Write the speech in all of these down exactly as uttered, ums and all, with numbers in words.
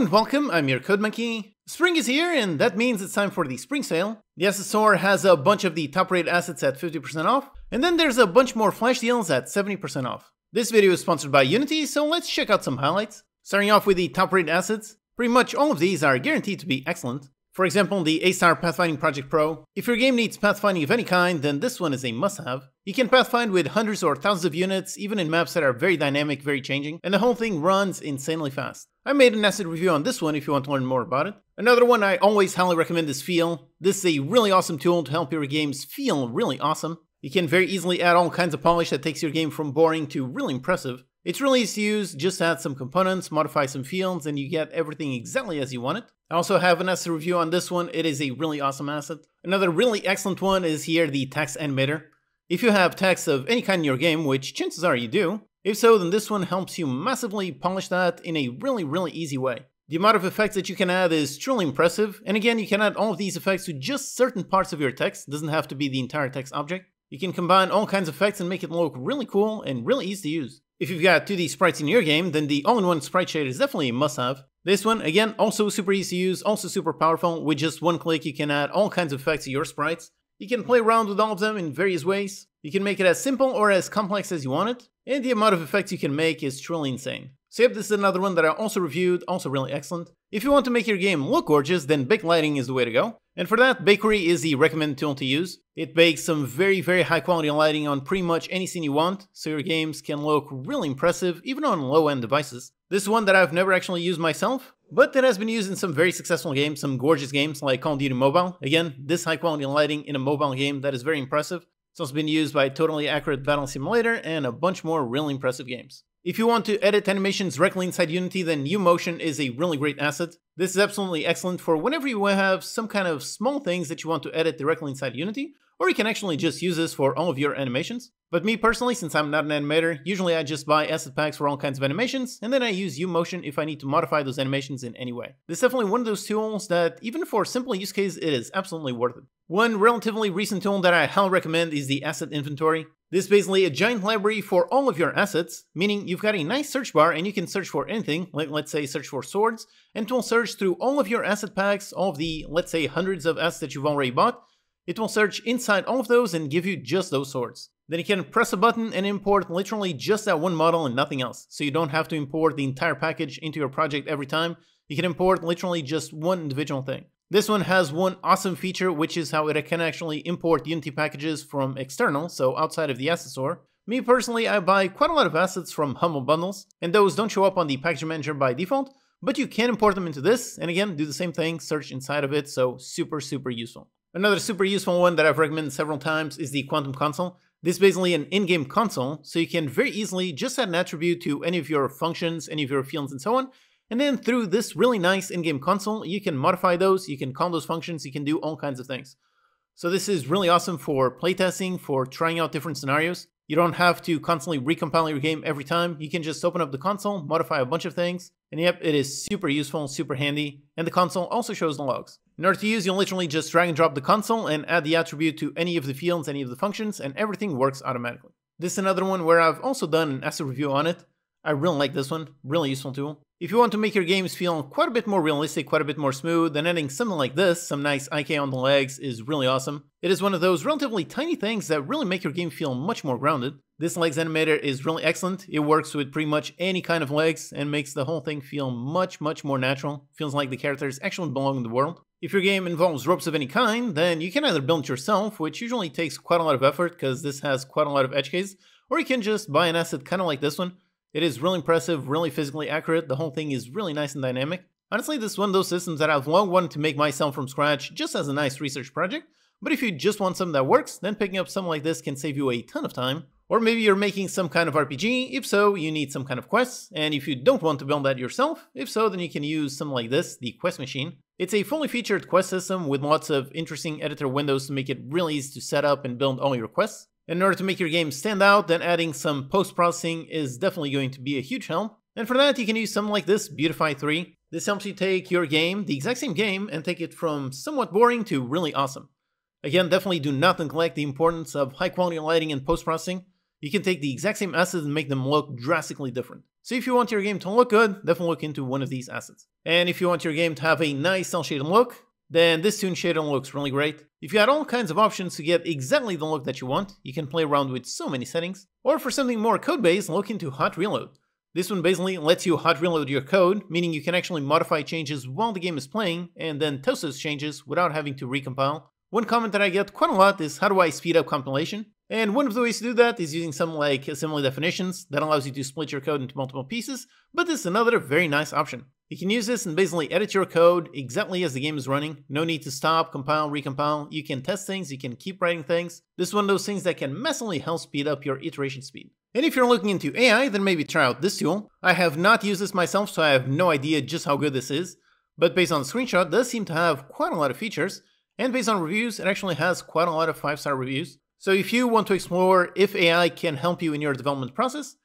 and welcome, I'm your Code Monkey. Spring is here, and that means it's time for the spring sale. The asset store has a bunch of the top rated assets at fifty percent off, and then there's a bunch more flash deals at seventy percent off. This video is sponsored by Unity, so let's check out some highlights. Starting off with the top rated assets, pretty much all of these are guaranteed to be excellent. For example, the A-Star Pathfinding Project Pro. If your game needs pathfinding of any kind, then this one is a must-have. You can pathfind with hundreds or thousands of units, even in maps that are very dynamic, very changing, and the whole thing runs insanely fast. I made an asset review on this one if you want to learn more about it. Another one I always highly recommend is Feel. This is a really awesome tool to help your games feel really awesome. You can very easily add all kinds of polish that takes your game from boring to really impressive. It's really easy to use, just add some components, modify some fields, and you get everything exactly as you want it. I also have an asset review on this one, it is a really awesome asset. Another really excellent one is here, the Text Animator. If you have text of any kind in your game, which chances are you do, if so, then this one helps you massively polish that in a really, really easy way. The amount of effects that you can add is truly impressive, and again, you can add all of these effects to just certain parts of your text, it doesn't have to be the entire text object. You can combine all kinds of effects and make it look really cool and really easy to use. If you've got two D sprites in your game, then the all in one Sprite Shader is definitely a must-have. This one, again, also super easy to use, also super powerful. With just one click, you can add all kinds of effects to your sprites. You can play around with all of them in various ways. You can make it as simple or as complex as you want it. And the amount of effects you can make is truly insane. So yep, this is another one that I also reviewed, also really excellent. If you want to make your game look gorgeous, then bake lighting is the way to go. And for that, Bakery is the recommended tool to use. It bakes some very, very high quality lighting on pretty much any scene you want, so your games can look really impressive, even on low-end devices. This is one that I've never actually used myself, but that has been used in some very successful games, some gorgeous games like Call of Duty Mobile. Again, this high quality lighting in a mobile game, that is very impressive. It's also been used by Totally Accurate Battle Simulator and a bunch more really impressive games. If you want to edit animations directly inside Unity, then UMotion is a really great asset. This is absolutely excellent for whenever you have some kind of small things that you want to edit directly inside Unity, or you can actually just use this for all of your animations. But me personally, since I'm not an animator, usually I just buy asset packs for all kinds of animations, and then I use UMotion if I need to modify those animations in any way. This is definitely one of those tools that, even for simple use cases, it is absolutely worth it. One relatively recent tool that I highly recommend is the Asset Inventory. This is basically a giant library for all of your assets, meaning you've got a nice search bar and you can search for anything, like let's say search for swords, and it will search through all of your asset packs, all of the, let's say, hundreds of assets that you've already bought. It will search inside all of those and give you just those swords. Then you can press a button and import literally just that one model and nothing else, so you don't have to import the entire package into your project every time. You can import literally just one individual thing. This one has one awesome feature, which is how it can actually import Unity packages from external, so outside of the asset store. Me personally, I buy quite a lot of assets from Humble Bundles, and those don't show up on the package manager by default, but you can import them into this, and again, do the same thing, search inside of it, so super, super useful. Another super useful one that I've recommended several times is the Quantum Console. This is basically an in-game console, so you can very easily just add an attribute to any of your functions, any of your fields, and so on. And then through this really nice in-game console, you can modify those, you can call those functions, you can do all kinds of things. So this is really awesome for playtesting, for trying out different scenarios. You don't have to constantly recompile your game every time. You can just open up the console, modify a bunch of things, and yep, it is super useful, super handy, and the console also shows the logs. In order to use, you'll literally just drag and drop the console and add the attribute to any of the fields, any of the functions, and everything works automatically. This is another one where I've also done an asset review on it. I really like this one, really useful tool. If you want to make your games feel quite a bit more realistic, quite a bit more smooth, then adding something like this, some nice I K on the legs, is really awesome. It is one of those relatively tiny things that really make your game feel much more grounded. This legs animator is really excellent. It works with pretty much any kind of legs and makes the whole thing feel much, much more natural. Feels like the characters actually belong in the world. If your game involves ropes of any kind, then you can either build it yourself, which usually takes quite a lot of effort because this has quite a lot of edge cases, or you can just buy an asset kind of like this one. It is really impressive, really physically accurate, the whole thing is really nice and dynamic. Honestly, this is one of those systems that I've long wanted to make myself from scratch just as a nice research project, but if you just want something that works, then picking up something like this can save you a ton of time. Or maybe you're making some kind of R P G, if so, you need some kind of quests, and if you don't want to build that yourself, if so, then you can use something like this, the quest machine. It's a fully featured quest system with lots of interesting editor windows to make it really easy to set up and build all your quests. In order to make your game stand out, then adding some post-processing is definitely going to be a huge help. And for that, you can use something like this, Beautify three. This helps you take your game, the exact same game, and take it from somewhat boring to really awesome. Again, definitely do not neglect the importance of high-quality lighting and post-processing. You can take the exact same assets and make them look drastically different. So if you want your game to look good, definitely look into one of these assets. And if you want your game to have a nice cel shading look, then this Toon Shader looks really great. If you had all kinds of options to get exactly the look that you want, you can play around with so many settings. Or for something more code-based, look into Hot Reload. This one basically lets you hot reload your code, meaning you can actually modify changes while the game is playing, and then toast those changes without having to recompile. One comment that I get quite a lot is, how do I speed up compilation? And one of the ways to do that is using something like assembly definitions that allows you to split your code into multiple pieces, but this is another very nice option. You can use this and basically edit your code exactly as the game is running. No need to stop, compile, recompile. You can test things, you can keep writing things. This is one of those things that can massively help speed up your iteration speed. And if you're looking into A I, then maybe try out this tool. I have not used this myself, so I have no idea just how good this is. But based on the screenshot, it does seem to have quite a lot of features. And based on reviews, it actually has quite a lot of five star reviews. So if you want to explore if A I can help you in your development process,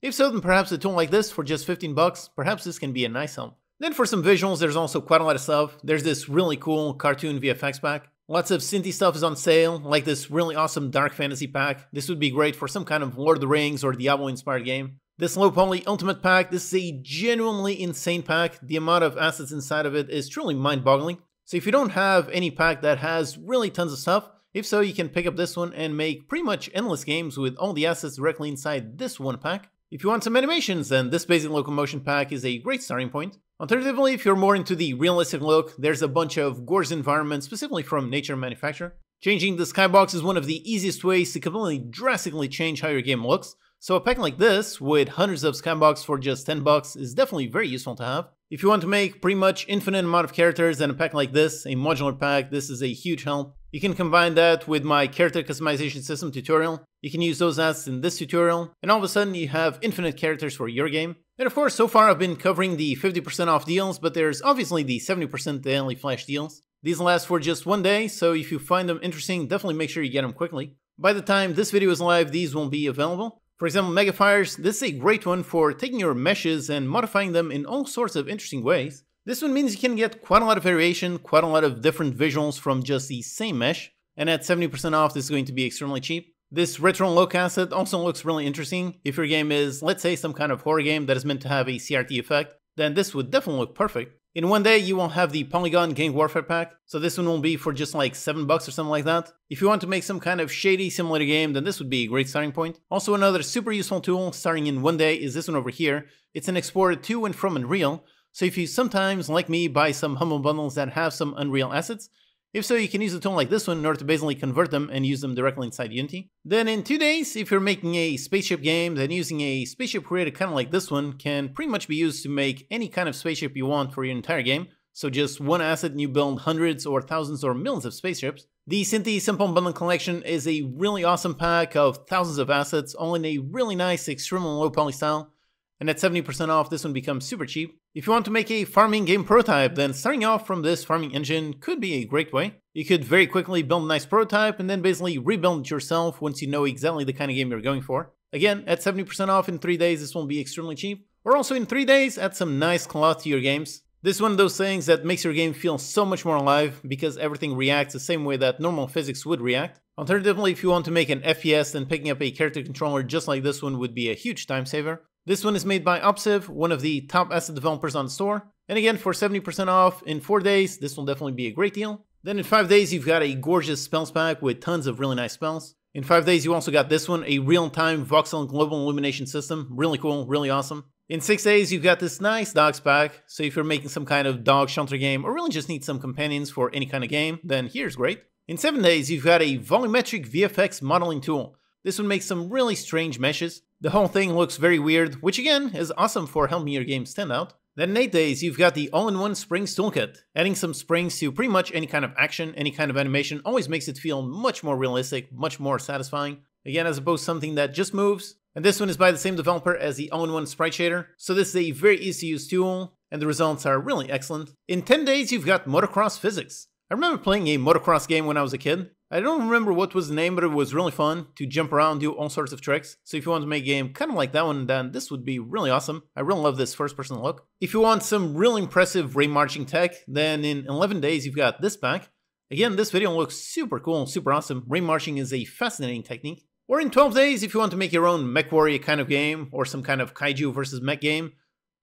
if so, then perhaps a tool like this for just fifteen bucks, perhaps this can be a nice help. Then for some visuals, there's also quite a lot of stuff. There's this really cool cartoon V F X pack. Lots of Synty stuff is on sale, like this really awesome dark fantasy pack. This would be great for some kind of Lord of the Rings or Diablo-inspired game. This low poly ultimate pack, this is a genuinely insane pack. The amount of assets inside of it is truly mind-boggling. So if you don't have any pack that has really tons of stuff, if so, you can pick up this one and make pretty much endless games with all the assets directly inside this one pack. If you want some animations, then this basic locomotion pack is a great starting point. Alternatively, if you're more into the realistic look, there's a bunch of gorgeous environments specifically from Nature Manufacture. Changing the skybox is one of the easiest ways to completely drastically change how your game looks, so a pack like this with hundreds of skybox for just ten bucks is definitely very useful to have. If you want to make pretty much infinite amount of characters, then a pack like this, a modular pack, this is a huge help. You can combine that with my character customization system tutorial. You can use those assets in this tutorial, and all of a sudden you have infinite characters for your game. And of course, so far I've been covering the fifty percent off deals, but there's obviously the seventy percent daily flash deals. These last for just one day, so if you find them interesting, definitely make sure you get them quickly. By the time this video is live, these won't be available. For example, MegaFires, this is a great one for taking your meshes and modifying them in all sorts of interesting ways. This one means you can get quite a lot of variation, quite a lot of different visuals from just the same mesh, and at seventy percent off this is going to be extremely cheap. This retro look asset also looks really interesting. If your game is, let's say, some kind of horror game that is meant to have a C R T effect, then this would definitely look perfect. In one day you will have the Polygon Game Warfare Pack, so this one will be for just like seven bucks or something like that. If you want to make some kind of shady simulator game, then this would be a great starting point. Also another super useful tool starting in one day is this one over here. It's an explorer to and from Unreal. So if you sometimes, like me, buy some Humble Bundles that have some Unreal assets, if so, you can use a tool like this one in order to basically convert them and use them directly inside Unity. Then in two days, if you're making a spaceship game, then using a spaceship created kind of like this one can pretty much be used to make any kind of spaceship you want for your entire game. So just one asset and you build hundreds or thousands or millions of spaceships. The Synthi Simple Bundle Collection is a really awesome pack of thousands of assets, all in a really nice, extremely low poly style. And at seventy percent off, this one becomes super cheap. If you want to make a farming game prototype, then starting off from this farming engine could be a great way. You could very quickly build a nice prototype and then basically rebuild it yourself once you know exactly the kind of game you're going for. Again, at seventy percent off in three days, this will be extremely cheap. Or also in three days, add some nice cloth to your games. This is one of those things that makes your game feel so much more alive because everything reacts the same way that normal physics would react. Alternatively, if you want to make an F P S, then picking up a character controller just like this one would be a huge time saver. This one is made by Opsive, one of the top asset developers on the store. And again, for seventy percent off in four days, this will definitely be a great deal. Then in five days, you've got a gorgeous spells pack with tons of really nice spells. In five days, you also got this one, a real-time voxel global illumination system. Really cool, really awesome. In six days, you've got this nice dogs pack. So if you're making some kind of dog shelter game or really just need some companions for any kind of game, then here's great. In seven days, you've got a volumetric V F X modeling tool. This one makes some really strange meshes. The whole thing looks very weird, which again is awesome for helping your game stand out. Then in eight days, you've got the All in one Springs Toolkit. Adding some springs to pretty much any kind of action, any kind of animation always makes it feel much more realistic, much more satisfying. Again, as opposed to something that just moves. And this one is by the same developer as the All in one Sprite Shader, so this is a very easy to use tool, and the results are really excellent. In ten days, you've got Motocross Physics. I remember playing a motocross game when I was a kid. I don't remember what was the name, but it was really fun to jump around, do all sorts of tricks. So if you want to make a game kind of like that one, then this would be really awesome. I really love this first person look. If you want some really impressive ray marching tech, then in eleven days you've got this pack. Again, this video looks super cool, super awesome. Ray marching is a fascinating technique. Or in twelve days, if you want to make your own MechWarrior kind of game, or some kind of kaiju versus mech game,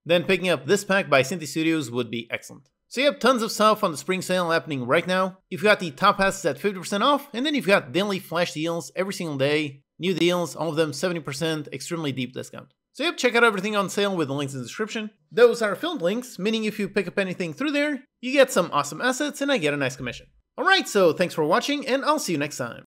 then picking up this pack by Synthi Studios would be excellent. So you have tons of stuff on the spring sale happening right now. You've got the top passes at fifty percent off, and then you've got daily flash deals every single day, new deals, all of them seventy percent, extremely deep discount. So yep, check out everything on sale with the links in the description. Those are affiliate links, meaning if you pick up anything through there, you get some awesome assets and I get a nice commission. Alright, so thanks for watching, and I'll see you next time.